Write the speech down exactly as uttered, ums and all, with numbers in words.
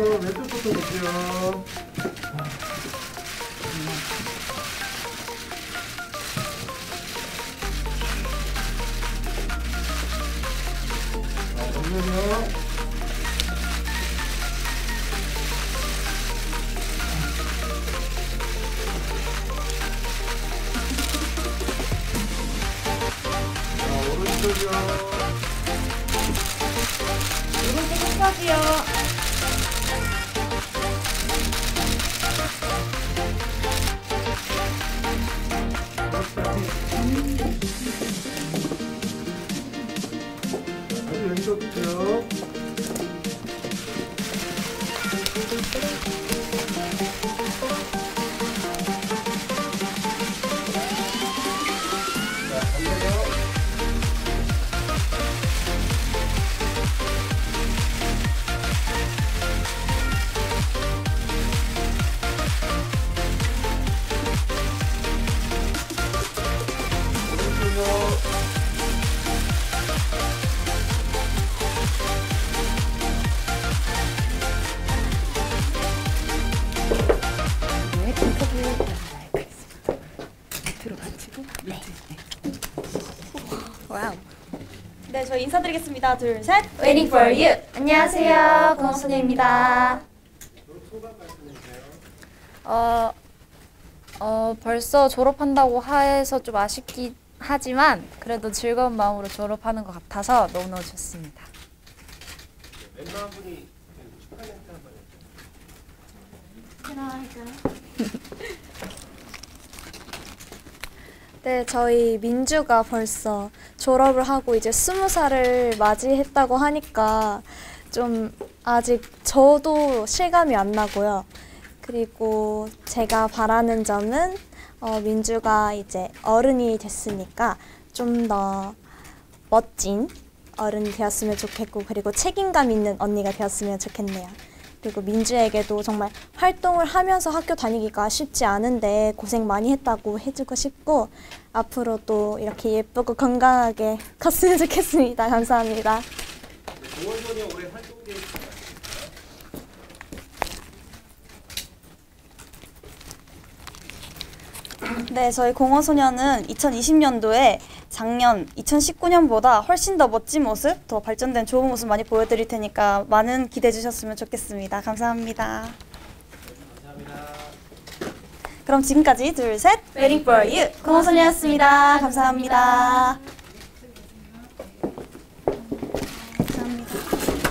보세요. 왼쪽부터 보세요. 자, 보면요. 오른쪽이요. 오른쪽 끝까지요. 왼쪽이요. 와우. 네, 저희 인사드리겠습니다. 둘, 셋. Waiting for you. 안녕하세요. 공원소녀입니다. 어, 어, 벌써 졸업한다고 해서 좀 아쉽긴 하지만 그래도 즐거운 마음으로 졸업하는 것 같아서 너무너무 좋습니다. 멤버 한 분이 축하 멘트 한번 해주세요. 제가 할까요? 네, 저희 민주가 벌써 졸업을 하고 이제 스무 살을 맞이했다고 하니까 좀 아직 저도 실감이 안 나고요. 그리고 제가 바라는 점은 어, 민주가 이제 어른이 됐으니까 좀 더 멋진 어른이 되었으면 좋겠고, 그리고 책임감 있는 언니가 되었으면 좋겠네요. 그리고 민주에게도 정말 활동을 하면서 학교 다니기가 쉽지 않은데 고생 많이 했다고 해주고 싶고, 앞으로도 이렇게 예쁘고 건강하게 컸으면 좋겠습니다. 감사합니다. 공원소녀 올해 활동 계획이 있을까요? 네, 저희 공원소녀는 이천이십 년도에 작년 이천십구 년보다 훨씬 더 멋진 모습, 더 발전된 좋은 모습 많이 보여드릴 테니까 많은 기대해 주셨으면 좋겠습니다. 감사합니다. 감사합니다. 그럼 지금까지 둘, 셋! Waiting for you! 공원소녀였습니다. 감사합니다. 감사합니다. 감사합니다.